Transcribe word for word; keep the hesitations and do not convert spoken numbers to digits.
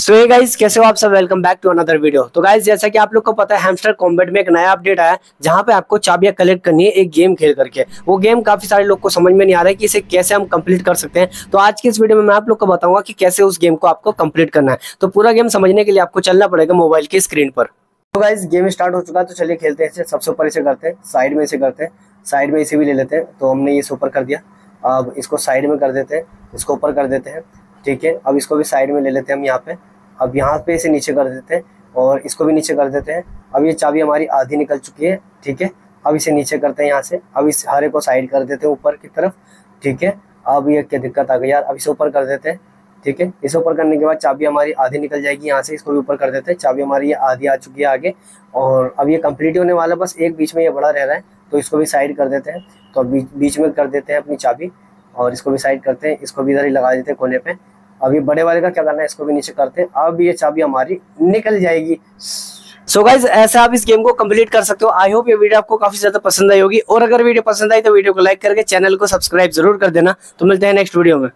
सो hey guys, कैसे हो आप सब। Welcome back to another video. तो गाइस, जैसा कि आप लोग को पता है, हैमस्टर कॉम्बैट में एक नया अपडेट आया है जहां पे आपको चाबियां कलेक्ट करनी है एक गेम खेल करके। वो गेम काफी सारे लोग को समझ में नहीं आ रहा है कि इसे कैसे हम कंप्लीट कर सकते हैं। तो आज की इस वीडियो में मैं आप लोग को बताऊंगा कि कैसे उस गेम को आपको कंप्लीट करना है। तो पूरा गेम समझने के लिए आपको चलना पड़ेगा मोबाइल की स्क्रीन पर। तो गाइस, गेम स्टार्ट हो चुका है, तो चलिए खेलते हैं। सबसे ऊपर इसे करते हैं, साइड में इसे करते हैं, साइड में इसे भी ले लेते हैं। तो हमने इसे ऊपर कर दिया, अब इसको साइड में कर देते हैं, इसको ऊपर कर देते हैं, ठीक है। अब इसको भी साइड में ले लेते हैं हम यहाँ पे। अब यहाँ पे इसे नीचे कर देते हैं और इसको भी नीचे कर देते हैं। अब ये चाबी हमारी आधी निकल चुकी है, ठीक है। अब इसे नीचे करते हैं यहाँ से। अब इस हरे को साइड कर देते हैं ऊपर की तरफ, ठीक है। अब ये क्या दिक्कत आ गई यार, अब इसे ऊपर कर देते हैं, ठीक है। इसे ऊपर करने के बाद चाबी हमारी आधी निकल जाएगी यहाँ से। इसको भी ऊपर कर देते हैं, चाबी हमारी ये आधी आ चुकी है आगे। और अब ये कंप्लीट होने वाला, बस एक बीच में ये बड़ा रह रहा है, तो इसको भी साइड कर देते हैं। तो बीच बीच में कर देते हैं अपनी चाबी और इसको भी साइड करते हैं, इसको भी इधर ही लगा देते हैं कोने पे। अभी बड़े वाले का क्या करना है, इसको भी नीचे करते हैं। अब ये चाबी हमारी निकल जाएगी। सो so गाइज, ऐसे आप इस गेम को कंप्लीट कर सकते हो। आई होप ये वीडियो आपको काफी ज्यादा पसंद आई होगी, और अगर वीडियो पसंद आई तो वीडियो को लाइक करके चैनल को सब्सक्राइब जरूर कर देना। तो मिलते हैं नेक्स्ट वीडियो में।